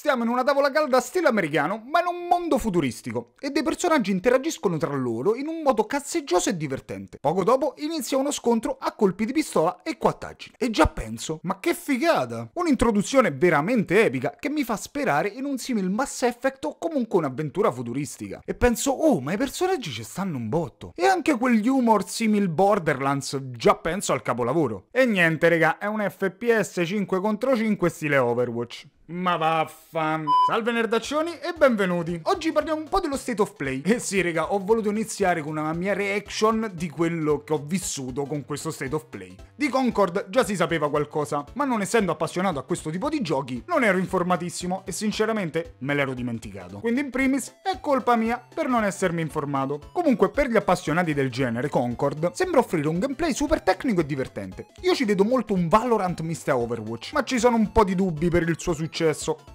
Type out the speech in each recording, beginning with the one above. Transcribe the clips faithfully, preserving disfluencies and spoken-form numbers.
Stiamo in una tavola calda stile americano, ma in un mondo futuristico, e dei personaggi interagiscono tra loro in un modo cazzeggioso e divertente. Poco dopo inizia uno scontro a colpi di pistola e quattaggi. E già penso, ma che figata! Un'introduzione veramente epica che mi fa sperare in un simil Mass Effect o comunque un'avventura futuristica. E penso, oh, ma i personaggi ci stanno un botto. E anche quegli humor simil Borderlands, già penso al capolavoro. E niente, raga, è un F P S cinque contro cinque stile Overwatch. Ma vaffan. Salve nerdaccioni e benvenuti. Oggi parliamo un po' dello State of Play. E eh sì raga, ho voluto iniziare con una mia reaction di quello che ho vissuto con questo State of Play. Di Concord già si sapeva qualcosa, ma non essendo appassionato a questo tipo di giochi non ero informatissimo e sinceramente me l'ero dimenticato. Quindi in primis è colpa mia per non essermi informato. Comunque per gli appassionati del genere Concord sembra offrire un gameplay super tecnico e divertente. Io ci vedo molto un Valorant misto a Overwatch, ma ci sono un po' di dubbi per il suo successo,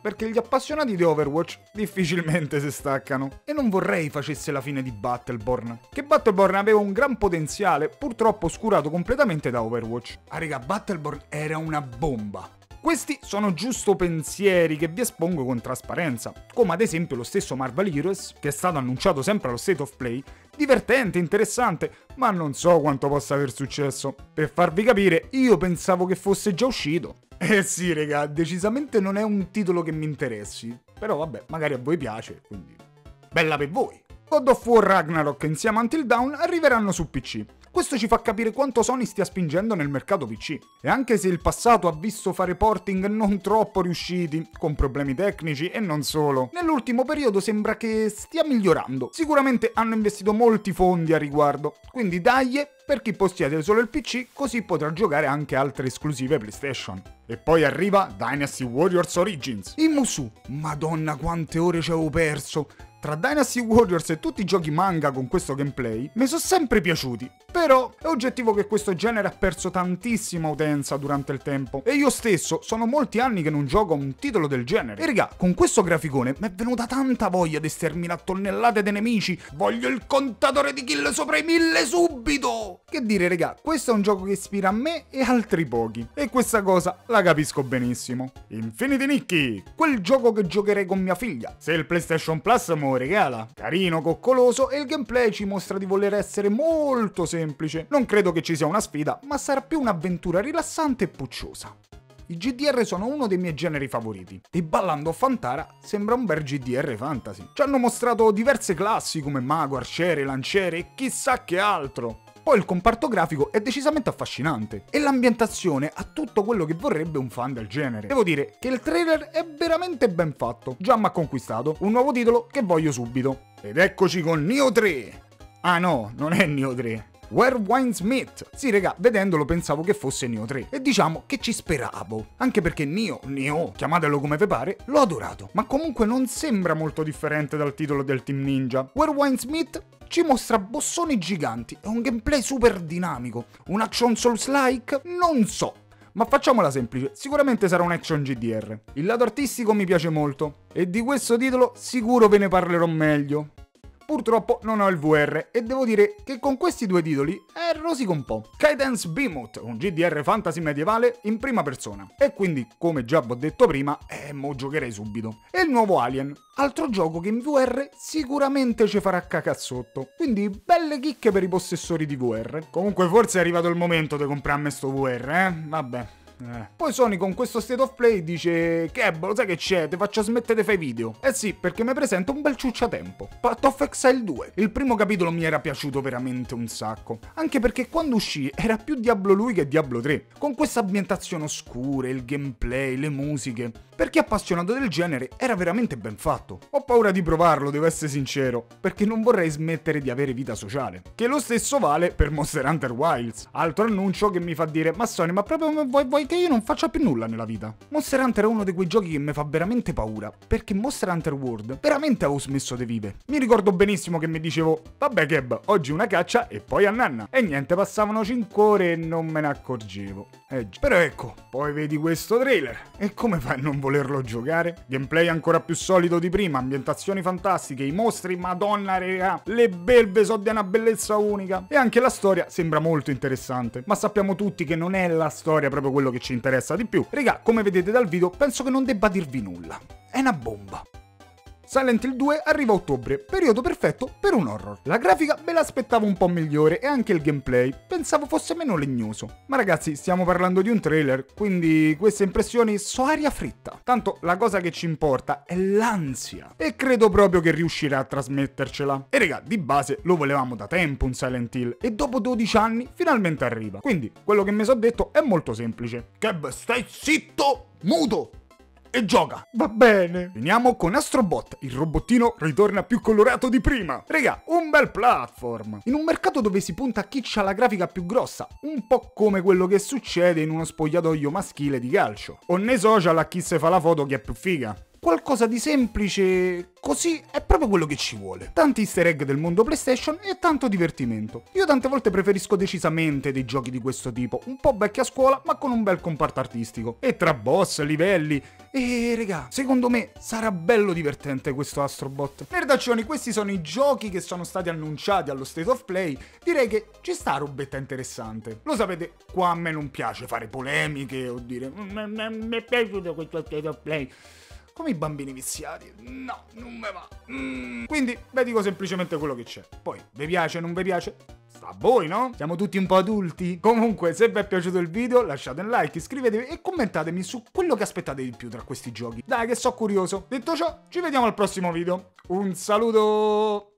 perché gli appassionati di Overwatch difficilmente si staccano. E non vorrei facesse la fine di Battleborn, che Battleborn aveva un gran potenziale, purtroppo oscurato completamente da Overwatch. Ah raga, Battleborn era una bomba. Questi sono giusto pensieri che vi espongo con trasparenza, come ad esempio lo stesso Marvel Heroes, che è stato annunciato sempre allo State of Play, divertente, interessante, ma non so quanto possa aver successo. Per farvi capire, io pensavo che fosse già uscito. Eh sì raga, decisamente non è un titolo che mi interessi, però vabbè, magari a voi piace, quindi bella per voi. God of War Ragnarok insieme a Until Dawn arriveranno su P C. Questo ci fa capire quanto Sony stia spingendo nel mercato P C. E anche se il passato ha visto fare porting non troppo riusciti, con problemi tecnici e non solo, nell'ultimo periodo sembra che stia migliorando. Sicuramente hanno investito molti fondi a riguardo, quindi dai per chi possiede solo il P C, così potrà giocare anche altre esclusive PlayStation. E poi arriva Dynasty Warriors Origins. In Musou, madonna quante ore ci avevo perso! Tra Dynasty Warriors e tutti i giochi manga con questo gameplay mi sono sempre piaciuti, però è oggettivo che questo genere ha perso tantissima utenza durante il tempo e io stesso sono molti anni che non gioco a un titolo del genere. E raga, con questo graficone mi è venuta tanta voglia di sterminare tonnellate di nemici, voglio il contatore di kill sopra i mille subito! Che dire raga, questo è un gioco che ispira a me e altri pochi e questa cosa la capisco benissimo. Infinity Nikki, quel gioco che giocherei con mia figlia, se il PlayStation Plus muore regala. Carino, coccoloso e il gameplay ci mostra di voler essere molto semplice. Non credo che ci sia una sfida, ma sarà più un'avventura rilassante e pucciosa. I G D R sono uno dei miei generi favoriti e ballando Fantara sembra un bel G D R fantasy. Ci hanno mostrato diverse classi come mago, arciere, lanciere e chissà che altro. Poi il comparto grafico è decisamente affascinante e l'ambientazione ha tutto quello che vorrebbe un fan del genere. Devo dire che il trailer è veramente ben fatto, già mi ha conquistato, un nuovo titolo che voglio subito. Ed eccoci con Nioh tre! Ah no, non è Nioh tre. Where Wine Smith. Sì raga, vedendolo pensavo che fosse Nioh tre e diciamo che ci speravo, anche perché Nioh, Nioh, chiamatelo come vi pare, l'ho adorato, ma comunque non sembra molto differente dal titolo del Team Ninja. Where Wine Smith ci mostra bossoni giganti e un gameplay super dinamico, un action souls-like, non so, ma facciamola semplice, sicuramente sarà un action G D R. Il lato artistico mi piace molto e di questo titolo sicuro ve ne parlerò meglio. Purtroppo non ho il V R e devo dire che con questi due titoli eh, rosico un po'. Cadence Beamote, un G D R fantasy medievale in prima persona e quindi come già vi ho detto prima, eh mo giocherei subito. E il nuovo Alien, altro gioco che in V R sicuramente ci farà cacca sotto, quindi belle chicche per i possessori di V R. Comunque forse è arrivato il momento di comprarmi sto V R, eh? Vabbè. Eh. Poi Sony con questo State of Play dice Kebbo, lo sai che c'è? Te faccio smettere di fare video. Eh sì, perché mi presenta un bel ciucciatempo. Path of Exile due. Il primo capitolo mi era piaciuto veramente un sacco, anche perché quando uscì era più Diablo lui che Diablo tre, con questa ambientazione oscura, il gameplay, le musiche. Per chi è appassionato del genere era veramente ben fatto. Ho paura di provarlo, devo essere sincero, perché non vorrei smettere di avere vita sociale. Che lo stesso vale per Monster Hunter Wilds, altro annuncio che mi fa dire ma Sony, ma proprio come vuoi vuoi che io non faccia più nulla nella vita. Monster Hunter è uno di quei giochi che mi fa veramente paura, perché Monster Hunter World veramente avevo smesso di vive. Mi ricordo benissimo che mi dicevo, vabbè Keb, oggi una caccia e poi a nanna. E niente, passavano cinque ore e non me ne accorgevo. Eh, però ecco, poi vedi questo trailer, e come fai a non volerlo giocare? Gameplay ancora più solido di prima, ambientazioni fantastiche, i mostri, madonna raga, le belve so di una bellezza unica. E anche la storia sembra molto interessante, ma sappiamo tutti che non è la storia proprio quello che che ci interessa di più. Raga, come vedete dal video, penso che non debba dirvi nulla. È una bomba. Silent Hill due arriva a ottobre, periodo perfetto per un horror. La grafica me l'aspettavo un po' migliore e anche il gameplay, pensavo fosse meno legnoso. Ma ragazzi, stiamo parlando di un trailer, quindi queste impressioni so aria fritta. Tanto la cosa che ci importa è l'ansia e credo proprio che riuscirà a trasmettercela. E raga, di base lo volevamo da tempo un Silent Hill e dopo dodici anni finalmente arriva. Quindi quello che mi sono detto è molto semplice. Keb, stai zitto, muto! E gioca. Va bene. Finiamo con Astro Bot. Il robottino ritorna più colorato di prima. Raga, un bel platform. In un mercato dove si punta a chi c'ha la grafica più grossa. Un po' come quello che succede in uno spogliatoio maschile di calcio. O nei social a chi se fa la foto che è più figa. Qualcosa di semplice, così è proprio quello che ci vuole. Tanti easter egg del mondo PlayStation e tanto divertimento. Io tante volte preferisco decisamente dei giochi di questo tipo, un po' vecchi a scuola ma con un bel comparto artistico. E tra boss, livelli... E raga, secondo me sarà bello divertente questo Astro Bot. Nerdaccioni, questi sono i giochi che sono stati annunciati allo State of Play. Direi che ci sta robetta interessante. Lo sapete, qua a me non piace fare polemiche o dire mi è piaciuto questo State of Play. Come i bambini viziati, no, non me va. Mm. Quindi vi dico semplicemente quello che c'è. Poi, vi piace o non vi piace? Sta a voi, no? Siamo tutti un po' adulti. Comunque, se vi è piaciuto il video, lasciate un like, iscrivetevi e commentatemi su quello che aspettate di più tra questi giochi. Dai, che so curioso. Detto ciò, ci vediamo al prossimo video. Un saluto!